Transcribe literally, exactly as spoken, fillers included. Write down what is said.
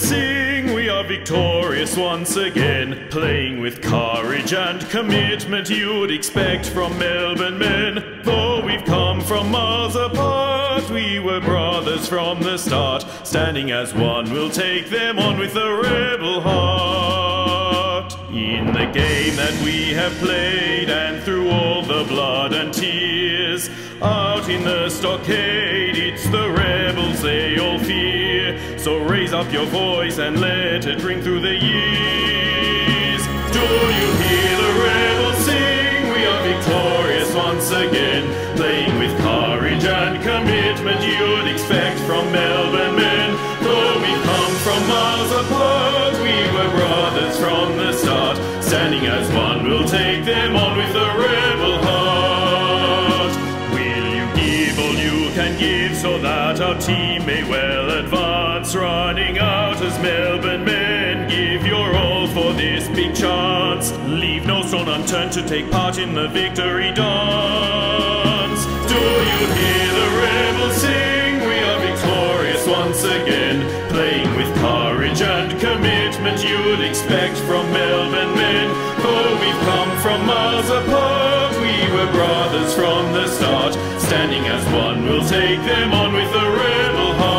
will sing, we are victorious once again, playing with courage and commitment you'd expect from Melbourne men. Though we've come from miles apart, we were brothers from the start, standing as one, we'll take them on with a rebel heart. In the game that we have played, and through all the blood and tears, out in the stockade, it's the rebels they all fear. So raise up your voice and let it ring through the years. Do you hear the rebels sing? We are victorious once again, playing with courage and commitment you'd expect from Melbourne men. Though we come from miles apart, we were brothers from the start, standing as one, we'll take them on with the rebel heart. Will you give all you can give, so that our team may well advance, running out as Melbourne men? Give your all for this big chance, leave no stone unturned to take part in the victory dance. Do you hear the rebels sing? We are victorious once again, playing with courage and commitment you'd expect from Melbourne men. Though we've come from miles apart, we were brothers from the start, standing as one, we'll take them on with a rebel heart.